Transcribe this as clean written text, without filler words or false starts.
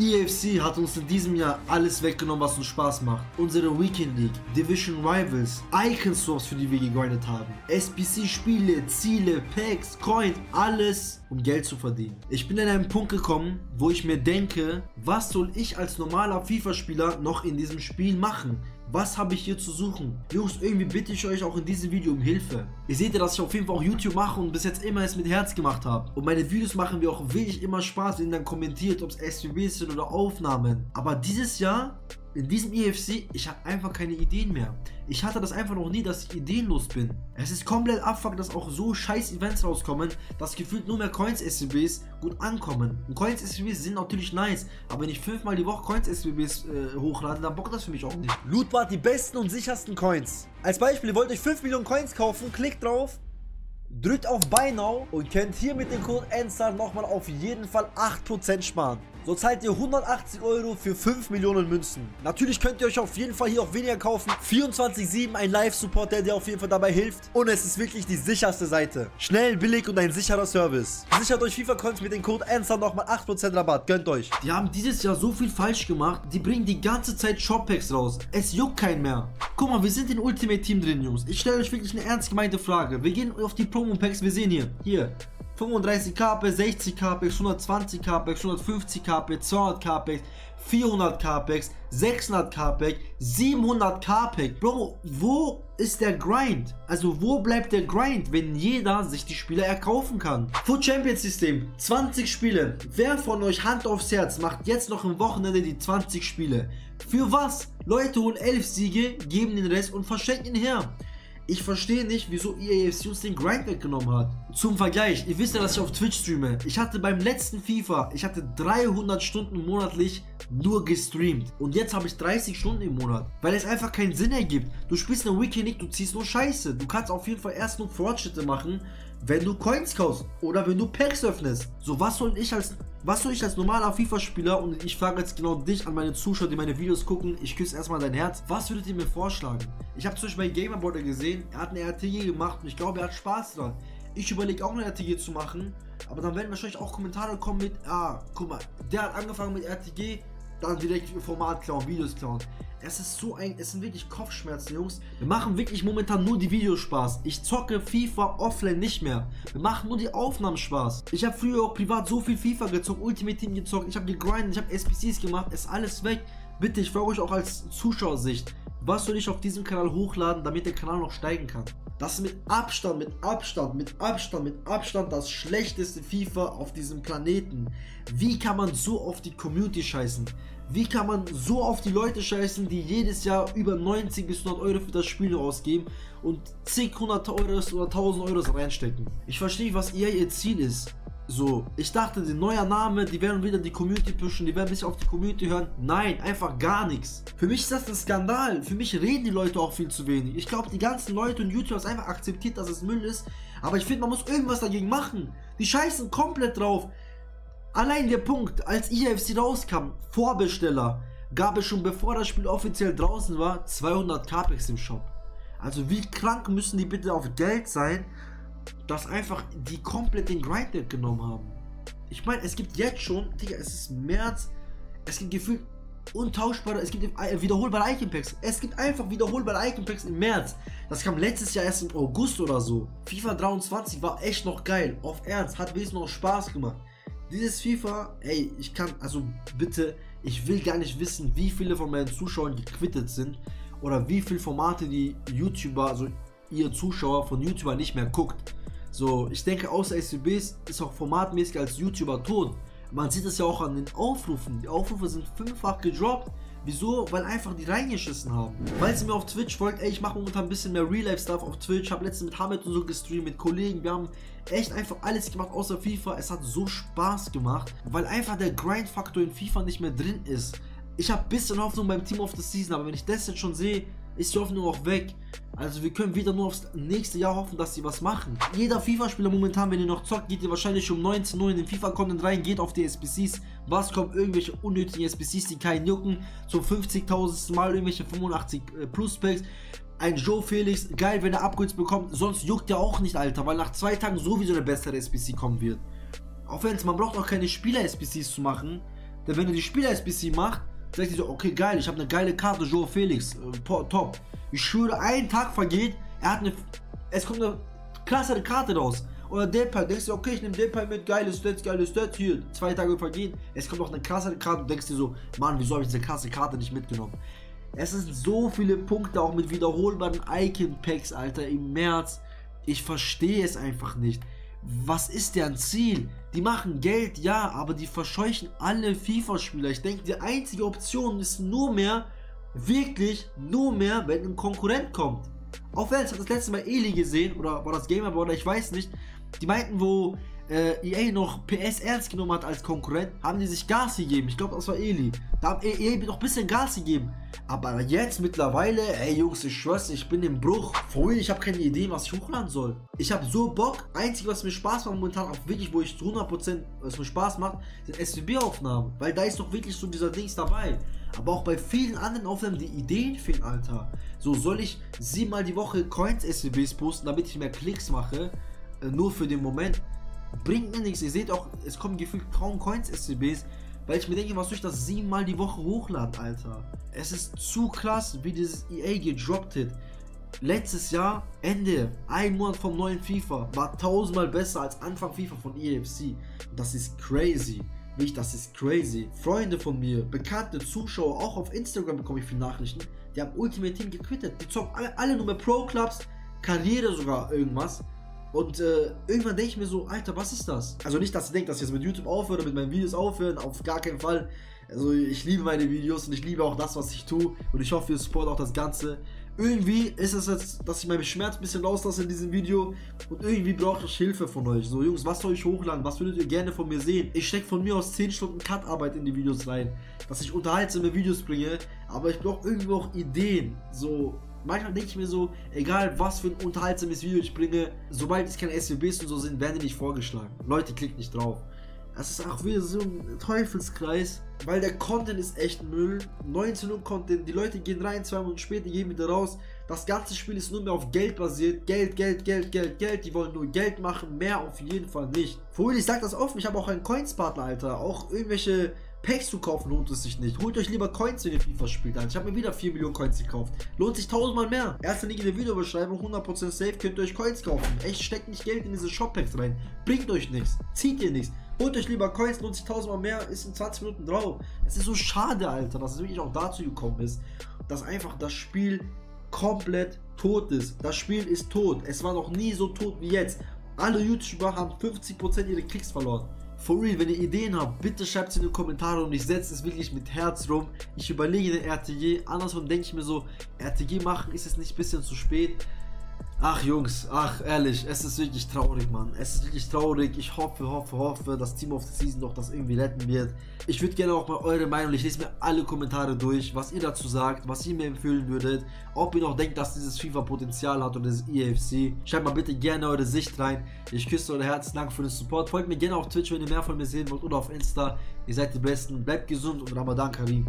EFC hat uns in diesem Jahr alles weggenommen, was uns Spaß macht. Unsere Weekend League, Division Rivals, Icon Source, für die wir gegrindet haben, SBC-Spiele, Ziele, Packs, Coins, alles, um Geld zu verdienen. Ich bin an einen Punkt gekommen, wo ich mir denke, was soll ich als normaler FIFA-Spieler noch in diesem Spiel machen? Was habe ich hier zu suchen? Jungs, irgendwie bitte ich euch auch in diesem Video um Hilfe. Ihr seht ja, dass ich auf jeden Fall auch YouTube mache und bis jetzt immer es mit Herz gemacht habe. Und meine Videos machen mir auch wirklich immer Spaß, wenn ihr dann kommentiert, ob es SVBs sind oder Aufnahmen. Aber dieses Jahr, in diesem EFC, ich habe einfach keine Ideen mehr. Ich hatte das einfach noch nie, dass ich ideenlos bin. Es ist komplett abfuck, dass auch so scheiß Events rauskommen, dass gefühlt nur mehr Coins-SBs gut ankommen. Und Coins-SBs sind natürlich nice, aber wenn ich 5-mal die Woche Coins-SBs hochlade, dann bockt das für mich auch nicht. Lootbar, die besten und sichersten Coins. Als Beispiel, ihr wollt euch 5 Millionen Coins kaufen, klickt drauf, drückt auf Buy Now und könnt hier mit dem Code ENSAR nochmal auf jeden Fall 8% sparen. So zahlt ihr 180 Euro für 5 Millionen Münzen. Natürlich könnt ihr euch auf jeden Fall hier auch weniger kaufen. 24/7 ein Live-Support, der dir auf jeden Fall dabei hilft. Und es ist wirklich die sicherste Seite. Schnell, billig und ein sicherer Service. Sichert euch FIFA-Cons mit dem Code ENSAR nochmal 8% Rabatt. Gönnt euch. Die haben dieses Jahr so viel falsch gemacht. Die bringen die ganze Zeit Shop-Packs raus. Es juckt keinen mehr. Guck mal, wir sind in Ultimate-Team drin, Jungs. Ich stelle euch wirklich eine ernst gemeinte Frage. Wir gehen auf die Promo-Packs. Wir sehen hier. 35 Kapex, 60 Kapex, 120 Kapex, 150 Kapex, 200 Kapex, 400 Kapex, 600 Kapex, 700 Kapex. Bro, wo ist der Grind? Also wo bleibt der Grind, wenn jeder sich die Spieler erkaufen kann? Fut Champions System, 20 Spiele. Wer von euch, Hand aufs Herz, macht jetzt noch im Wochenende die 20 Spiele? Für was? Leute holen 11 Siege, geben den Rest und verschenken ihn her. Ich verstehe nicht, wieso EFC uns den Grind weggenommen hat. Zum Vergleich, ihr wisst ja, dass ich auf Twitch streame. Ich hatte beim letzten FIFA, ich hatte 300 Stunden monatlich nur gestreamt. Und jetzt habe ich 30 Stunden im Monat, weil es einfach keinen Sinn ergibt. Du spielst eine Weekend League, du ziehst nur Scheiße. Du kannst auf jeden Fall erst nur Fortschritte machen, wenn du Coins kaufst oder wenn du Packs öffnest. So, was soll ich als normaler FIFA-Spieler, und ich frage jetzt genau dich, an meine Zuschauer, die meine Videos gucken, ich küsse erstmal dein Herz, was würdet ihr mir vorschlagen? Ich habe zum Beispiel bei Gamerboarder gesehen, er hat eine RTG gemacht und ich glaube, er hat Spaß dran. Ich überlege auch eine RTG zu machen, aber dann werden wahrscheinlich auch Kommentare kommen mit, ah, guck mal, der hat angefangen mit RTG, dann direkt Format klauen, Videos klauen. Es ist so ein, es sind wirklich Kopfschmerzen, Jungs. Wir machen wirklich momentan nur die Videos Spaß. Ich zocke FIFA offline nicht mehr. Wir machen nur die Aufnahmen Spaß. Ich habe früher auch privat so viel FIFA gezockt, Ultimate Team gezockt, ich habe gegrindet, ich habe SBCs gemacht, ist alles weg. Bitte, ich frage euch auch als Zuschauersicht, was soll ich auf diesem Kanal hochladen, damit der Kanal noch steigen kann? Das ist mit Abstand das schlechteste FIFA auf diesem Planeten. Wie kann man so auf die Community scheißen? Wie kann man so auf die Leute scheißen, die jedes Jahr über 90 bis 100 Euro für das Spiel ausgeben und zig hunderte Euros oder 1000 Euros reinstecken? Ich verstehe nicht, was ihr Ziel ist. So, ich dachte, der neue Name, die werden wieder die Community pushen, die werden ein bisschen auf die Community hören. Nein, einfach gar nichts. Für mich ist das ein Skandal. Für mich reden die Leute auch viel zu wenig. Ich glaube, die ganzen Leute und YouTuber haben einfach akzeptiert, dass es Müll ist. Aber ich finde, man muss irgendwas dagegen machen. Die scheißen komplett drauf. Allein der Punkt, als EFC rauskam, Vorbesteller, gab es schon, bevor das Spiel offiziell draußen war, 200 Kapex im Shop. Also wie krank müssen die bitte auf Geld sein, dass einfach die komplett den Grind weggenommen haben. Ich meine, es gibt jetzt schon, Digga, es ist März, es gibt gefühlt untauschbare, es gibt wiederholbare Iconpacks. Es gibt einfach wiederholbare Iconpacks im März. Das kam letztes Jahr erst im August oder so. FIFA 23 war echt noch geil, auf Ernst, hat wenigstens noch Spaß gemacht. Dieses FIFA, ey, ich kann, also bitte, ich will gar nicht wissen, wie viele von meinen Zuschauern gequittet sind oder wie viele Formate die YouTuber, also ihr Zuschauer von YouTuber nicht mehr guckt. So, ich denke, außer SBBs ist auch formatmäßig als YouTuber tot. Man sieht es ja auch an den Aufrufen. Die Aufrufe sind 5-fach gedroppt. Wieso? Weil einfach die reingeschissen haben. Falls ihr mir auf Twitch folgt, ey, ich mache momentan ein bisschen mehr Real-Life-Stuff auf Twitch. Habe letztens mit Hamid und so gestreamt, mit Kollegen. Wir haben echt einfach alles gemacht außer FIFA. Es hat so Spaß gemacht, weil einfach der Grind-Faktor in FIFA nicht mehr drin ist. Ich habe ein bisschen Hoffnung beim Team of the Season, aber wenn ich das jetzt schon sehe, ist die Hoffnung auch weg. Also wir können wieder nur aufs nächste Jahr hoffen, dass sie was machen. Jeder FIFA-Spieler momentan, wenn ihr noch zockt, geht ihr wahrscheinlich um 19 Uhr in den FIFA-Content rein, geht auf die SBCs. Was kommt? Irgendwelche unnötigen SBCs, die keinen jucken. Zum 50.000. Mal irgendwelche 85 Plus-Packs. Ein Joe Felix, geil, wenn er Upgrades bekommt. Sonst juckt er auch nicht, Alter, weil nach 2 Tagen sowieso eine bessere SBC kommen wird. Auch wenn man braucht auch keine Spieler-SBCs zu machen. Denn wenn er die Spieler-SBC macht, sagt er so, okay geil, ich habe eine geile Karte, Joao Felix, top. Ich schwöre, ein Tag vergeht, er hat eine, es kommt eine klasse Karte raus. Oder Depay, denkst du, okay, ich nehme Depay mit, geile Stats, hier, 2 Tage vergehen, es kommt noch eine krasse Karte, und denkst dir so, Mann, wieso habe ich diese krasse Karte nicht mitgenommen? Es sind so viele Punkte, auch mit wiederholbaren Iconpacks, Alter, im März, ich verstehe es einfach nicht. Was ist deren Ziel? Die machen Geld, ja, aber die verscheuchen alle FIFA-Spieler. Ich denke, die einzige Option ist nur mehr, wirklich nur mehr, wenn ein Konkurrent kommt. Auch wenn, ich habe das letzte Mal Eli gesehen, oder war das Gamerboarder, ich weiß nicht. Die meinten, wo EA noch PS ernst genommen hat als Konkurrent, haben die sich Gas gegeben. Ich glaube, das war Eli. Da haben EA noch ein bisschen Gas gegeben. Aber jetzt mittlerweile, ey Jungs, ich schwör's, ich bin im Bruch. Voll, ich habe keine Idee, was ich hochladen soll. Ich habe so Bock. Einzig, was mir Spaß macht momentan, auch wirklich, wo ich zu 100% was mir Spaß macht, sind SVB-Aufnahmen. Weil da ist doch wirklich so dieser Dings dabei. Aber auch bei vielen anderen Aufnahmen, die Ideen fehlen, Alter. So, soll ich 7-mal die Woche Coins-SBs posten, damit ich mehr Klicks mache? Nur für den Moment. Bringt mir nichts. Ihr seht auch, es kommen gefühlt kaum Coins-SBs, weil ich mir denke, was soll ich das 7-mal die Woche hochladen, Alter? Es ist zu krass, wie dieses EA gedroppt hat. Letztes Jahr, Ende, ein Monat vom neuen FIFA, war 1000-mal besser als Anfang FIFA von EFC. Das ist crazy. Wirklich, das ist crazy. Freunde von mir, bekannte Zuschauer, auch auf Instagram bekomme ich viele Nachrichten, die haben Ultimate-Team gequittet. Die zocken alle nur mehr Pro Clubs, Karriere sogar irgendwas. Und irgendwann denke ich mir so, Alter, was ist das? Also nicht, dass ihr denkt, dass ich jetzt mit YouTube aufhöre, mit meinen Videos aufhören, auf gar keinen Fall. Also ich liebe meine Videos und ich liebe auch das, was ich tue. Und ich hoffe, ihr supportet auch das Ganze. Irgendwie ist es jetzt, dass ich meinen Schmerz ein bisschen rauslasse in diesem Video. Und irgendwie brauche ich Hilfe von euch. So, Jungs, was soll ich hochladen? Was würdet ihr gerne von mir sehen? Ich stecke von mir aus 10 Stunden Cut-Arbeit in die Videos rein. Dass ich unterhaltsame Videos bringe. Aber ich brauche irgendwo auch Ideen. So... Manchmal denke ich mir so, egal was für ein unterhaltsames Video ich bringe, sobald es keine SWBs und so sind, werden die nicht vorgeschlagen. Leute, klickt nicht drauf. Das ist auch wieder so ein Teufelskreis, weil der Content ist echt Müll. 19-0 Content, die Leute gehen rein, 2 Monate später gehen wieder raus. Das ganze Spiel ist nur mehr auf Geld basiert. Geld. Die wollen nur Geld machen, mehr auf jeden Fall nicht. Vorhin, ich sag das offen, ich habe auch einen Coins-Partner, Alter. Auch irgendwelche... Packs zu kaufen lohnt es sich nicht. Holt euch lieber Coins, wenn ihr FIFA spielt. Ich habe mir wieder 4 Millionen Coins gekauft. Lohnt sich 1000-mal mehr. Erster Link in der Videobeschreibung, 100% safe, könnt ihr euch Coins kaufen. Echt, steckt nicht Geld in diese Shop-Packs rein. Bringt euch nichts. Zieht ihr nichts. Holt euch lieber Coins, lohnt sich 1000-mal mehr, ist in 20 Minuten drauf. Es ist so schade, Alter, dass es wirklich auch dazu gekommen ist, dass einfach das Spiel komplett tot ist. Das Spiel ist tot. Es war noch nie so tot wie jetzt. Alle YouTuber haben 50% ihre Klicks verloren. For real, wenn ihr Ideen habt, bitte schreibt sie in die Kommentare und ich setze es wirklich mit Herz rum. Ich überlege den RTG, andersrum denke ich mir so, RTG machen, ist es nicht ein bisschen zu spät? Ach Jungs, ach ehrlich, es ist wirklich traurig, Mann. Es ist wirklich traurig. Ich hoffe, dass Team of the Season doch das irgendwie retten wird. Ich würde gerne auch mal eure Meinung, ich lese mir alle Kommentare durch, was ihr dazu sagt, was ihr mir empfehlen würdet, ob ihr noch denkt, dass dieses FIFA Potenzial hat oder das EFC. Schreibt mal bitte gerne eure Sicht rein. Ich küsse eure Herzen, danke für den Support. Folgt mir gerne auf Twitch, wenn ihr mehr von mir sehen wollt oder auf Insta. Ihr seid die Besten, bleibt gesund und Ramadan Karim.